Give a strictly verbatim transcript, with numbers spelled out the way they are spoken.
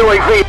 U A V.